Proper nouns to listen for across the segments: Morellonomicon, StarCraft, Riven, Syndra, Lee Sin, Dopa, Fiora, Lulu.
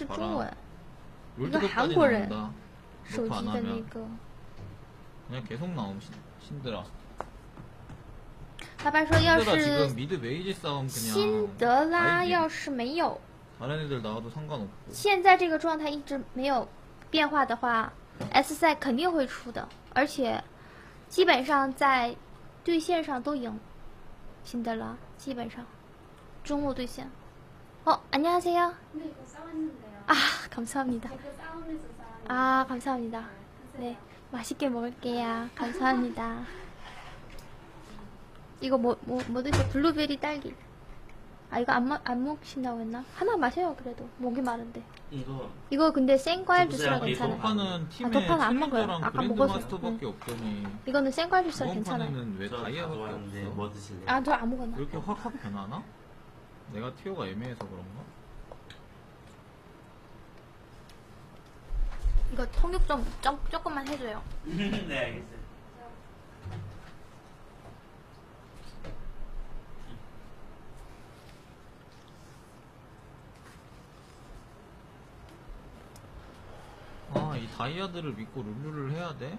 是中文，一个韩国人手机的那个。그냥계속나오면힘들어他爸说，要是辛德拉要是没有，现在这个状态一直没有变化的话 ，S 赛肯定会出的，而且基本上在对线上都赢。辛德拉基本上中路对线。哦，안녕하세요。啊，감사합니다。啊，감사합니다。네, 맛있게 먹을게요。감사합니다。 이거 뭐 드셔? 블루베리 딸기. 아 이거 안 먹신다고 했나? 하나 마셔요 그래도 목이 마른데. 이거 근데 생과일 주스라 괜찮아요. 도파는 팀에 샌드랑 그랜드 마스터밖에 없더니. 이거는 생과일 주스라 괜찮아요. 도파는 왜 다이아밖에 없어? 뭐 드실래요? 아 저 아무거나. 이렇게 확 변하나? 내가 티오가 애매해서 그런가? 이거 성육 좀 조금만 해줘요. 네 알겠어요. 아, 이 다이아들을 믿고 룰루를 해야 돼?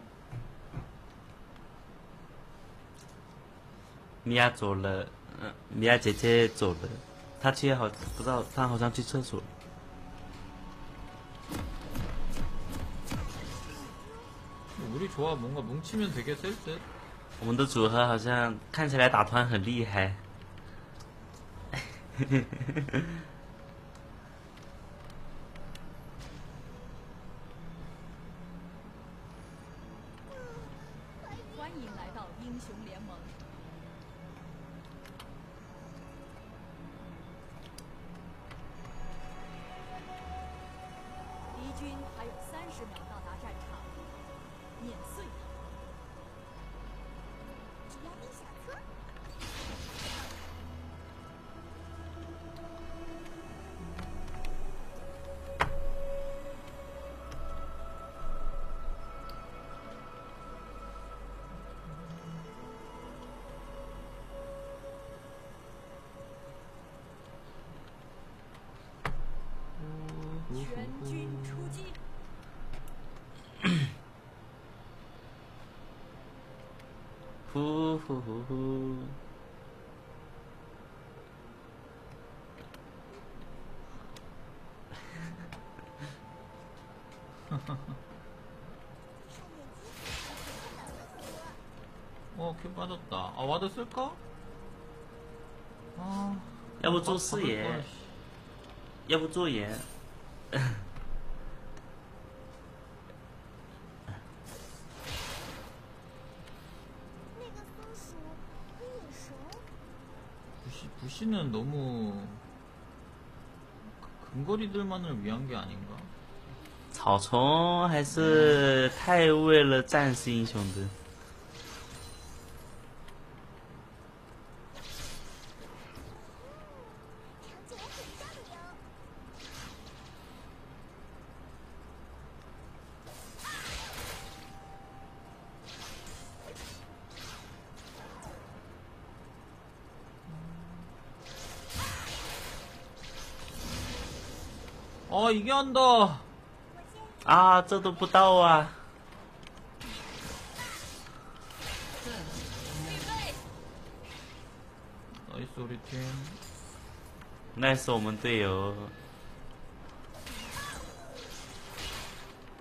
미야 走了, 미야 姐姐走了. 她去好不知道, 她好像去厕所. 우리 조합 뭔가 뭉치면 되게 셀 듯. 我们的组合好像看起来打团很厉害. 呼呼呼呼。 어, 캔 빠졌다. 아, 와드 쓸까? 아, 여보, 조 쓰예. 여보, 조예. 부시는 너무 근거리들만을 위한 게 아닌가? 草丛还是太为了战士英雄的. 이게 한다. 아, 저도 못 따와. 나이스 우리 팀. 나이스 오면 돼요.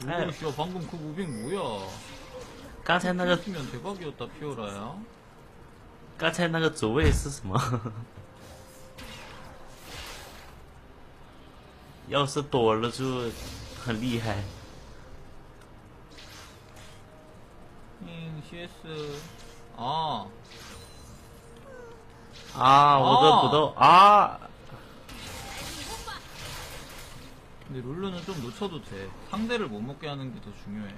아이씨, 방금 그 무빙 뭐야? 刚才那个 팀면 대박이었다 피오라야. 刚才那个走位是什么? 要是躲了就很厉害。嗯，确实。哦。啊，我的补刀啊。근데 룰루는 좀 놓쳐도 돼. 상대를 못 먹게 하는 게 더 중요해.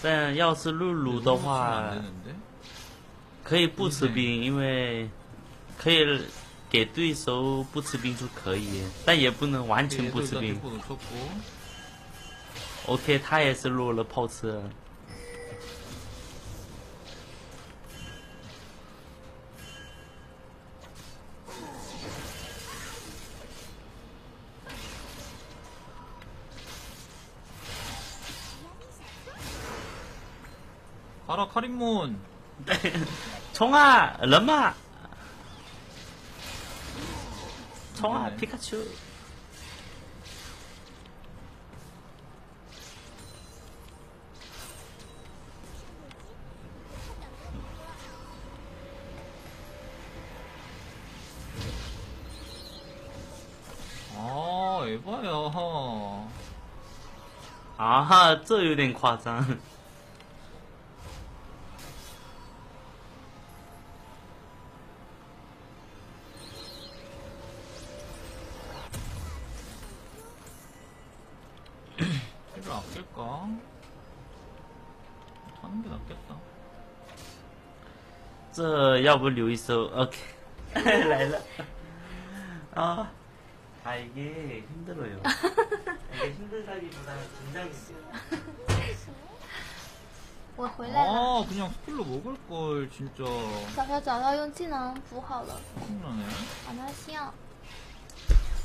但要是露露的话，可以不吃兵，因为可以。 给对手不吃兵就可以，但也不能完全不吃兵。OK， 他也是落了炮车。 가라 카림몬. 정아 럼마. 정아 피카츄. 에바야. 아하, 这有点夸张. 1를 아낄까? 하는 게 낫겠다. 这要不留一手. 오케이. 来了. 아. 아, 이게 힘들어요. 이게 힘들다기보다는 긴장이에요. 아, 그냥 스킬로 먹을걸, 진짜. 找到用技能补好了. 힘드네. 안녕하세요.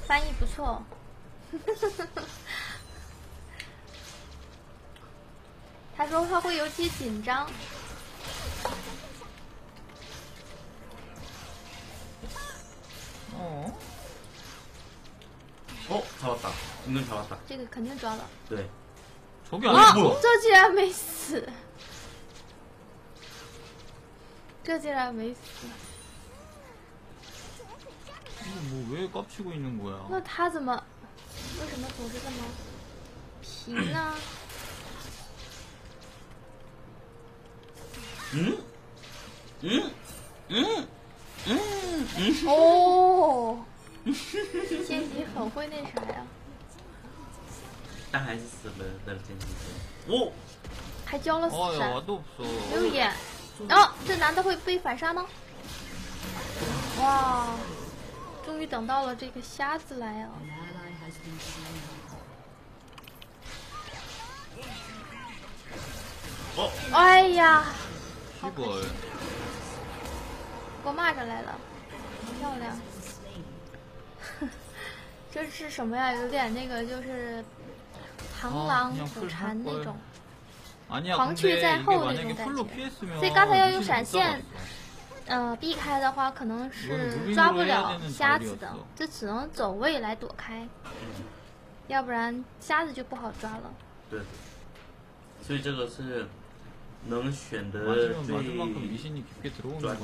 翻译不错. 다说他会有些紧张. 哦，抓到，应该抓到。这个肯定抓了。对，哦，这竟然没死，这竟然没死。那他怎么，为什么总是这么平呢？嗯，嗯，嗯，嗯，嗯，哦。 剑姬很会那啥呀，但还是死了。那个剑姬，哦，还交了死闪，六眼。哦，这男的会被反杀吗？哇，终于等到了这个瞎子来啊！哦，哎呀，好可惜，我骂着来了，漂亮。 这是什么呀？有点那个，就是螳螂捕蝉那种，黄雀在后那种感觉。所以刚才要用闪现，避开的话，可能是抓不了瞎子的，就只能走位来躲开，要不然瞎子就不好抓了。对，所以这个是能选的最专。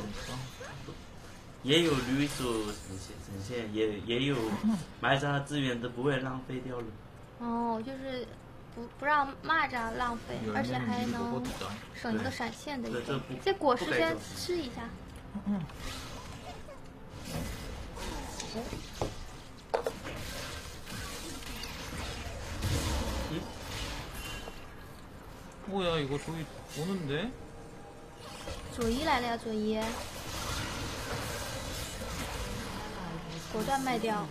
也有绿手神仙，也有蚂蚱资源都不会浪费掉了。哦，就是不让蚂蚱浪费，而且还能省一个闪现的一个。这果实先吃一下。嗯。뭐야 이거 조이 오는데? 조이来了呀，조이。 果断卖掉。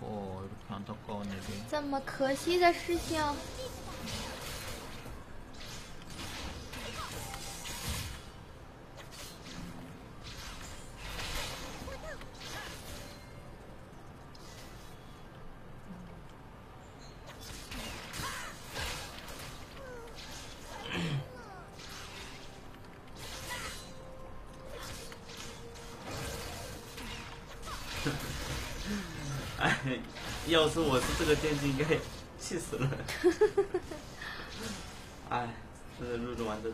哦，看到高那边。这么可惜的事情。要是我是这个剑姬，应该气死了。哎，真的露露玩的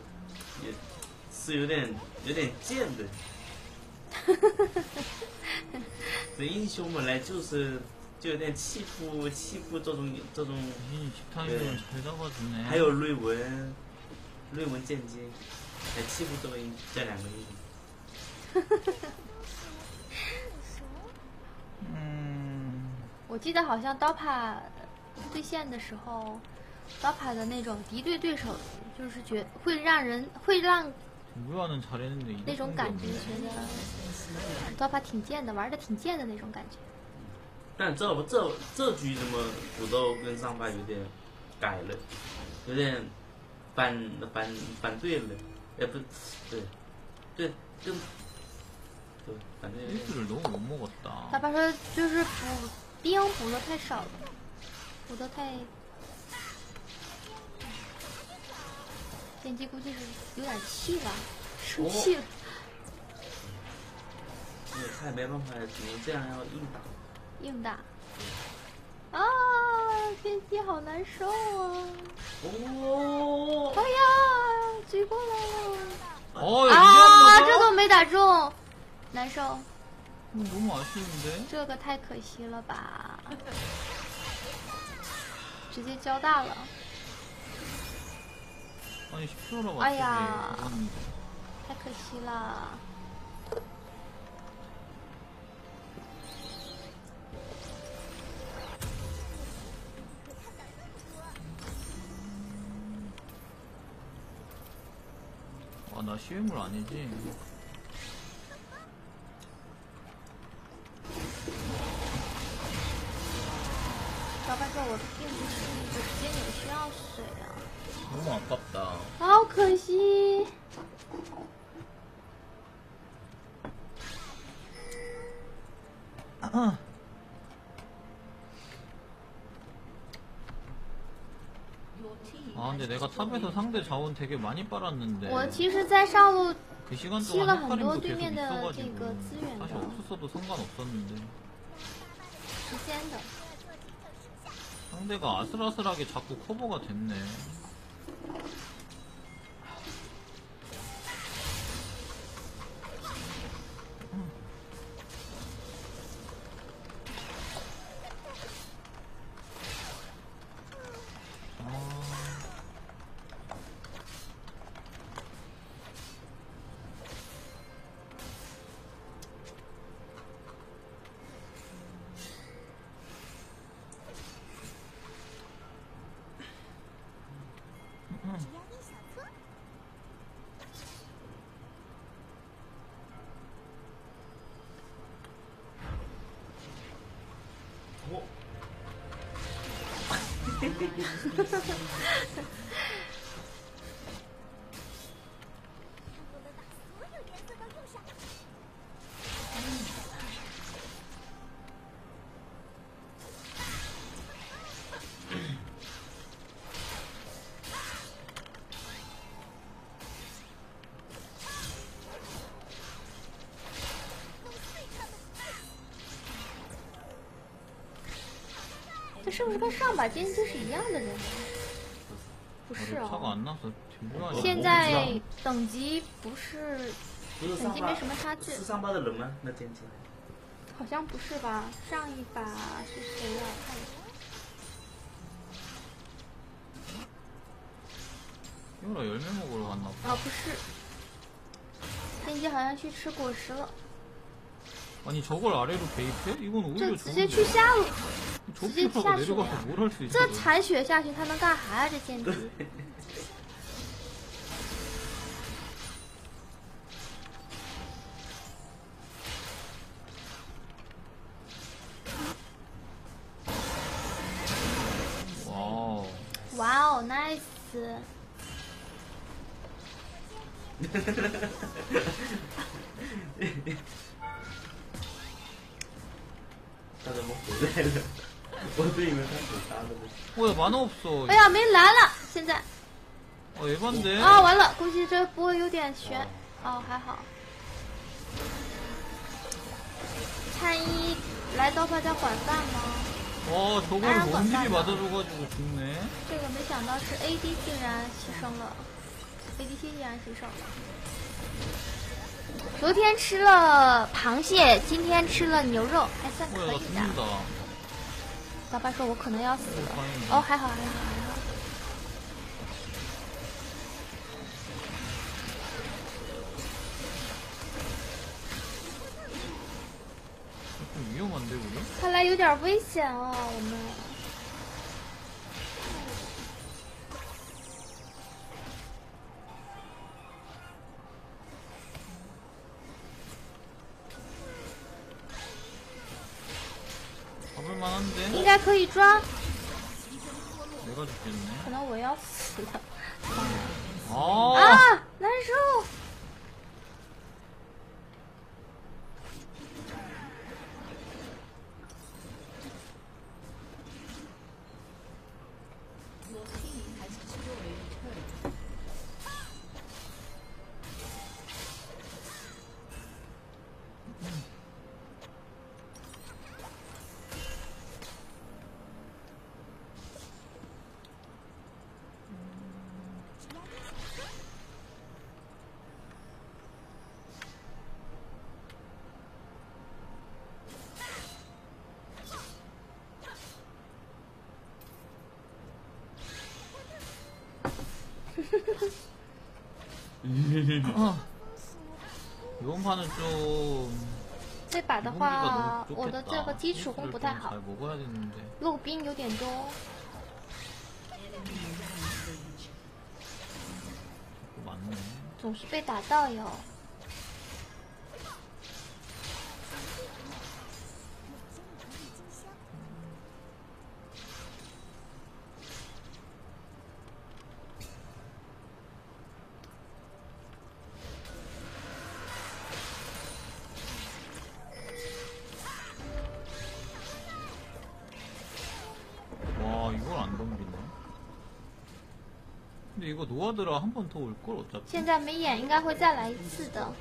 也是有点贱的。这英雄本来就有点欺负这种。还有瑞文剑姬，还欺负这两个英雄。我记得好像 DOPA 对线的时候 ，DOPA 的那种敌对对手，就是会让那种感觉觉得 DOPA 挺贱的，玩的挺贱的那种感觉。但这局怎么土豆跟上巴有点改了，有点反对了，哎不对，对跟 일주를 너무 못 먹었다. 他把他就是补兵补的太少了， 补的太， 剑姬估计是有点气吧，生气了。那也太没办法了，只能这样要硬打。硬打。啊，剑姬好难受啊！哦，哎呀，追过来了。哦，啊，这都没打中。 难受。너무 아쉬운데? 这个太可惜了吧？直接交大了。아니 10%라 왔는데. 아야. 太可惜了。아 나 시행물 아니지?老板说：“我并不是一个仙女，需要水啊。”너무 아깝다.好可惜。啊。啊，근데 내가 탑에서 상대 자원 되게 많이 빨았는데. 我其实，在上路吸了很多对面的这个资源的。 사실 없었어도 상관없었는데. 时间的。 상대가 아슬아슬하게 자꾸 커버가 됐네.是不是跟上把剑姬是一样的人？不是哦。现在等级不是，等级没什么差距。是上把的人吗？那剑姬？好像不是吧？上一把是谁呀？看一下。因为열매 먹으러 갔나 봐。啊，不是。剑姬好像去吃果实了。아니저걸아래로배입해이건오히려좋은데直接去下路。 直接下去，这残血下去，他能干啥呀？这剑姬。哇哦！哇哦 ，nice！ 他怎么回来了？ 我对面他手杀的。我的mana 없어。哎呀，没蓝了，现在。哦，一般的。啊，完了，估计这波有点悬。哦，还好。太一来刀法加管饭吗？哦，저걸 원딜이 맞아줘가지고 죽네。这个没想到是 AD 竟然牺牲了 ，ADC 竟然牺牲了。 昨天吃了螃蟹，今天吃了牛肉，还算可以的。老爸说我可能要死了。哦，还好还好还好。看来有点危险哦，我们。 应该可以抓。可能我要死了。哦。啊，难受。 이번 판은 좀... 这把的话，我的这个基础功不太好，肉兵有点多。总是被打到哟。现在没眼，应该会再来一次的。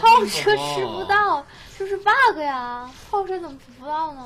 炮车吃不到，这是 bug 呀！炮车怎么吃不到呢？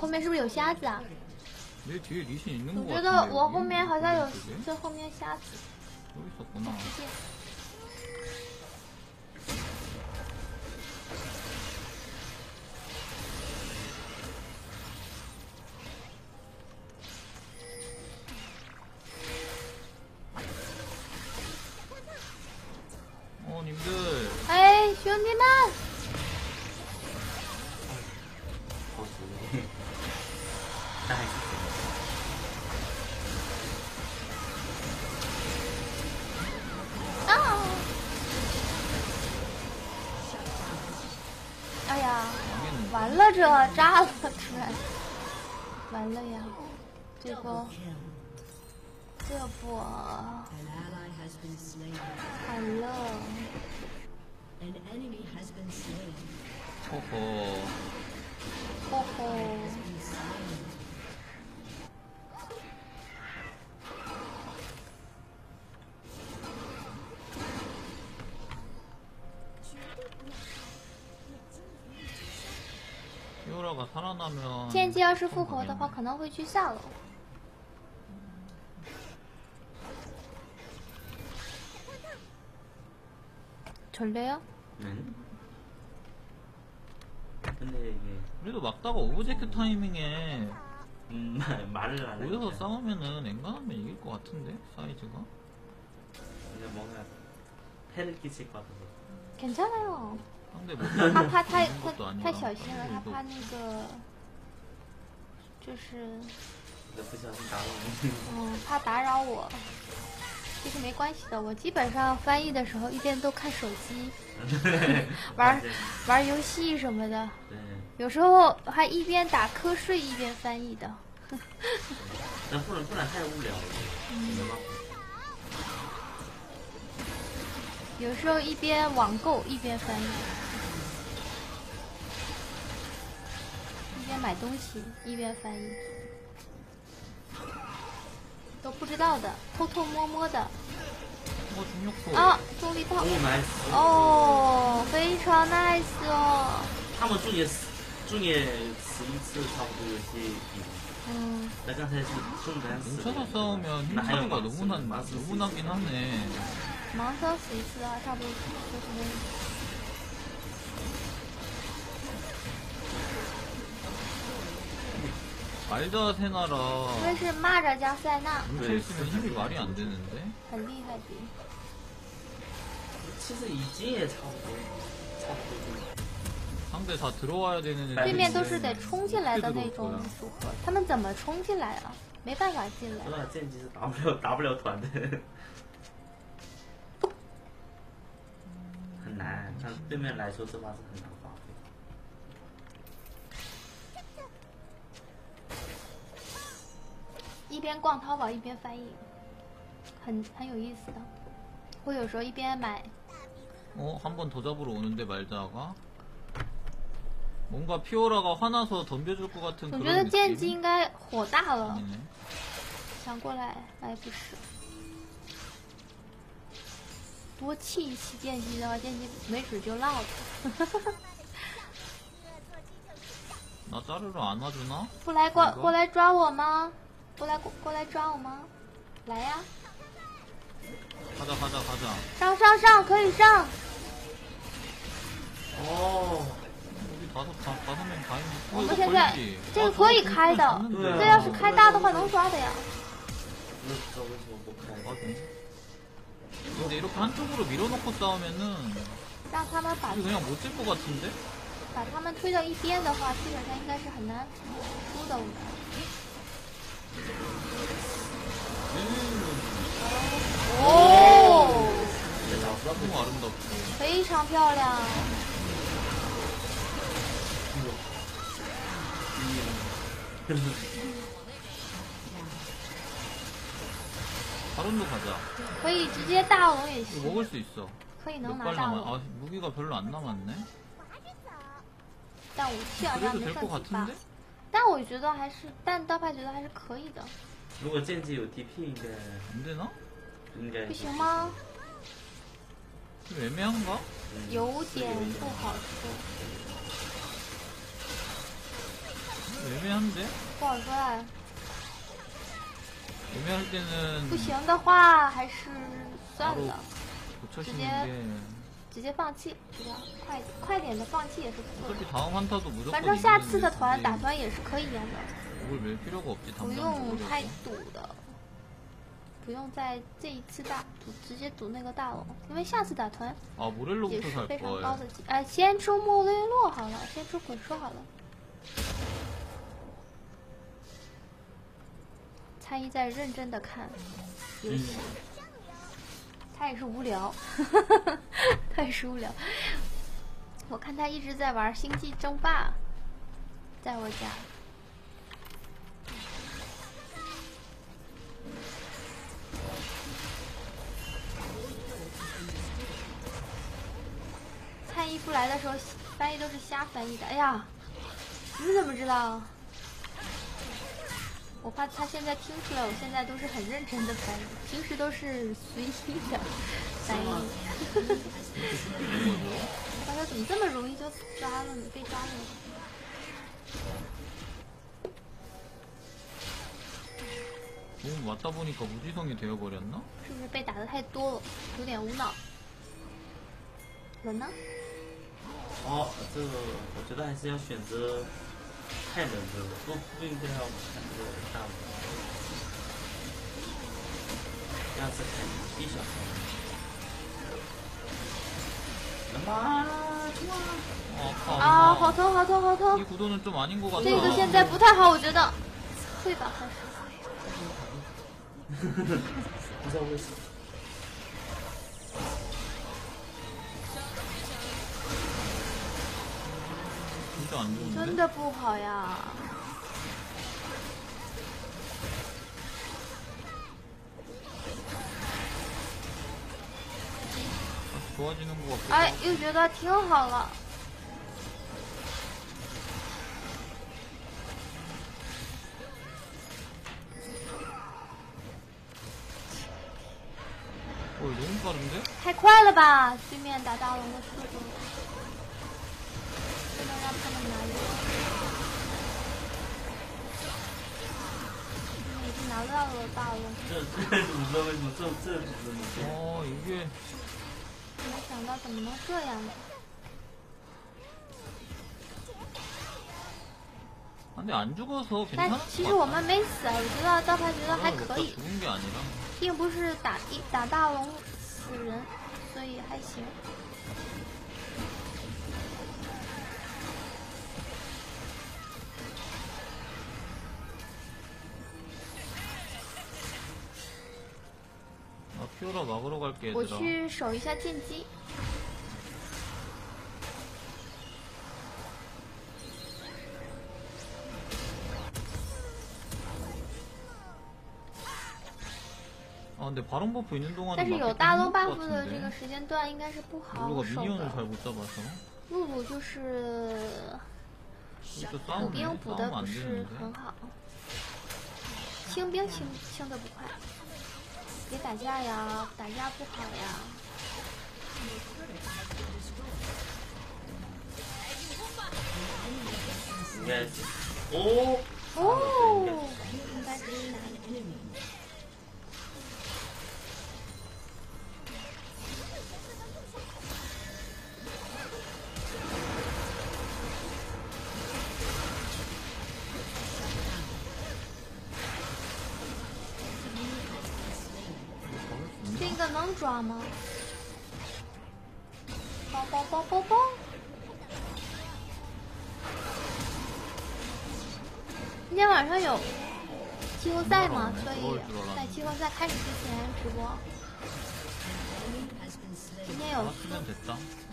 后面是不是有瞎子啊？我觉得我后面好像有最后面瞎子。哎，兄弟们！ 这炸了出来，完了呀！这不，完了！吼吼！剑姬要是复活的话，可能会去下楼。졸려요? 근데 이게 그래도 막다가 오브젝트 타이밍에 말을 안 해요. 여기서 싸우면은 앵간하면 이길 것 같은데 사이즈가. 근데 뭔가 패를 끼칠 것 같아서. 괜찮아요. 他怕太小心了，他怕那个，就是，怕打扰我。其实没关系的，我基本上翻译的时候一边都看手机，玩游戏什么的，有时候还一边打瞌睡一边翻译的。那不然太无聊了，知道吗？ 有时候一边网购一边翻译，一边买东西一边翻译，都不知道的，偷偷摸摸的。啊，重力炮！哦，非常 nice 哦。他们中野11次差不多有些比。 나刚才是中单死。车上싸우면힘차가너무나긴 하네. 盲搜死一次的话，差不多就是。 因为是骂着加塞纳。很厉害的。其实已经也差不多。对面都是得冲进来的那种组合，他们怎么冲进来啊？没办法进来。那剑姬是打不了团的。 很难，像对面来说，这把是很难发挥。一边逛淘宝一边翻译，很有意思的。我有时候一边买。한 번 더 잡으러 오는데 말다가 뭔가 피오라가 화나서 덤벼줄 것 같은 그런 느낌. 我觉得剑姬应该火大了， 想过来，不是。 多气一气剑姬的话，剑姬没准就闹了。那扎着爪呢？不来抓我吗？过来抓我吗？来呀！가자上可以上。哦，我们打我们现在这个可以开的，这要是开大的话能抓的呀。不开。 근데 이렇게 한쪽으로 밀어놓고 싸우면은 그냥 못 질 것 같은데? 把他们推到一边的话，基本上应该是很难输的。 오! 너무 아름답고 非常漂亮。 다른로 가자. 거의 주제 따오이 먹을 수 있어. 거의 너무 많아. 아, 무기가 별로 안 남았네. 일단 5킬 될 것 같은데? 但刀牌觉得还是可以的。 如果剑姬有 DP 应该 안 되나? 应该 不行吗? 좀 애매한가? 有点不好说。 애매한데? 不好说。 애매할 때는 不行的话还是算了， 直接放弃，快点的放弃也是不错的。 다음 한타도 무조건 反正下次的团打团也是可以演的，不用太赌的，不用在这一次直接赌那个大龙，因为下次打团 先出莫雷洛好了，先出滚说好了。 他一在认真的看游戏，他也是无聊，他也是无聊。我看他一直在玩《星际争霸》，在我家。蔡一不来的时候，翻译都是瞎翻译的。哎呀，你怎么知道？ 我怕他现在听出来，我现在都是很认真的翻译，平时都是随意的翻译。我发现怎么这么容易就抓了你，被抓了。맞다 보니까 무지성이 되어버렸나? 是不是被打的太多了，有点无脑？ 我呢？ 哦，这个我觉得还是要选择。 太冷了，不应该要看这个大门。下次看一小时。妈妈！啊，好疼，好疼，好疼！这个现在不太好，我觉得。退吧，还是。不知道为什么。 真的不好呀！哎，又觉得挺好了。太快了吧！对面打大龙的速度。 已经拿到了大龙。这이게没想到怎么能这样呢？但其实我们没死啊，我觉得刀牌觉得还可以，并不是打大龙死人，所以还行。 피오라 막으러 갈게 얘들아. 我去守一下剑姬。 근데 바람 버프 있는 동안은 但是有大龙buff的这个时间段应该是不好守的。如果미니언을 잘 못 잡아서. 鲁鲁就是，清兵清的不快，别打架呀，打架不好呀。哦哦，应该是。 能抓吗？包包包包包！今天晚上有季后赛嘛，所以在季后赛开始之前直播。今天有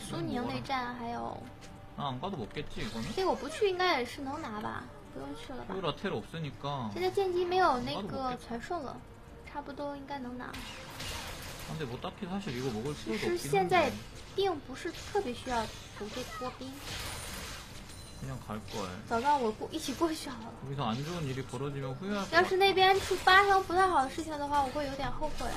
苏宁那站，还有。这个我不去应该也是能拿吧？不用去了吧？现在剑姬没有那个传送了，差不多应该能拿。 근데 뭐 딱히 사실 이거 먹을 필요도 없긴 한데 其实现在并不是特别需要补这波兵 그냥 갈걸 早知道我一起过去好了 거기서 안 좋은 일이 벌어지면 후회할 것 같아 要是那边发生不太好的事情的话我会有点后悔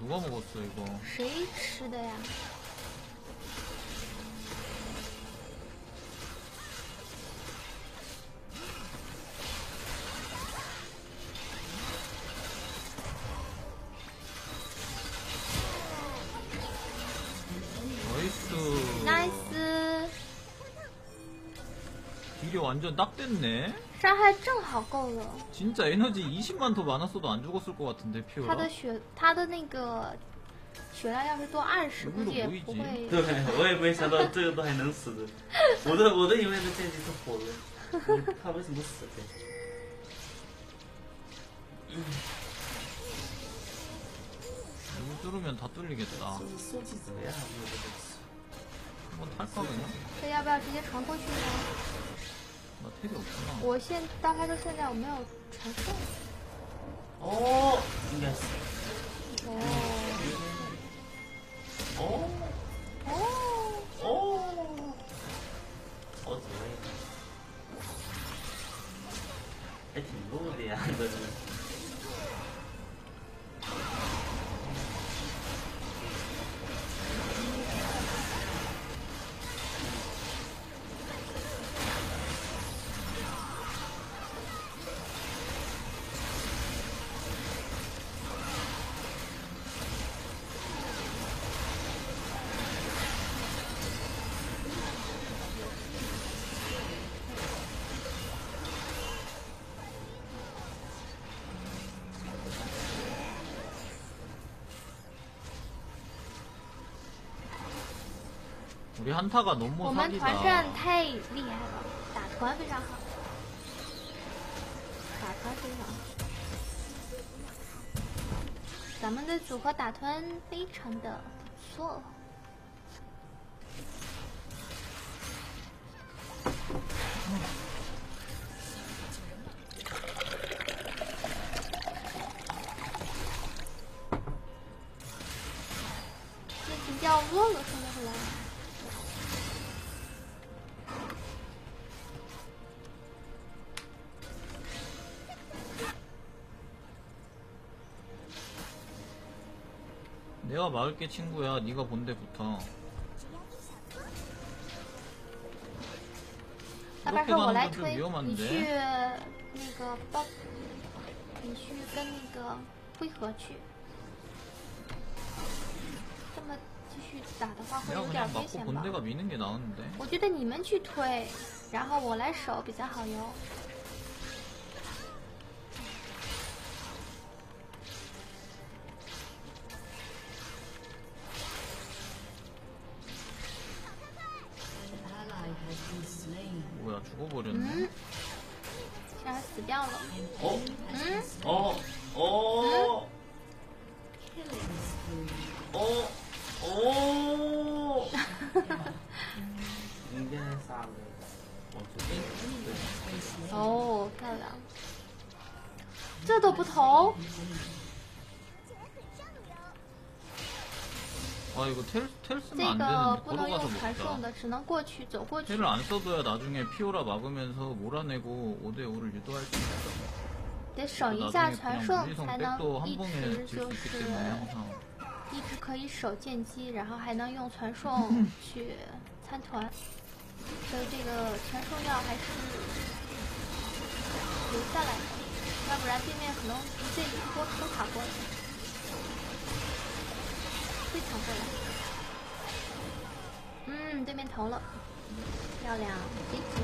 누가 먹었어 이거? 谁吃的呀? 나이스. 나이스. 딜이 완전 딱 됐네. 伤害正好够了 진짜 에너지 20만 더 많았어도 안 죽었을 것 같은데 피오라 他的血量如果是多20估计也不会对我也不会想到这个都还能死的我都我都以为这剑姬是活的他为什么死的누구 뚫으면 다 뚫리겠다 한번 탈까 그냥? 这要不要直接传过去呢? 我现大概到现在我没有传送。 哦， 应该是。 哦。 哦。 哦。 还挺弱的呀，这个。 우리 한타가 너무 사기다. 我们团战太厉害了，打团非常好，打团非常好。咱们的组合打团非常的不错。 那比较弱了，说不出来。 내가 막을게 친구야. 네가 본 데부터. 이렇게 가는 건 위험한데. 你去那个你去跟那个汇合去。这么继续打的话会有点危险吧？ 그냥 막고 본 데가 미는 게 나은데. 我觉得你们去推，然后我来守比较好哟。 죽어버렸네.他死掉了。哦，嗯，哦，哦，哦，哦，明天杀了我这边。哦，漂亮，这都不投。 아 이거 텔 쓰면 안 되는데 걸어가서 먹자. 텔을 안 써둬야 나중에 피오라 막으면서 몰아내고 5대5를 유도할 수 있어. 나중에 그냥 백도 한 번에 질 수 있기 때문에 항상 一直可以守剑姬然后还能用传送去参团，所以这个传送药还是留下来，要不然对面可能不介意多卡过来。 会抢过来，嗯，对面投了，漂亮，一组。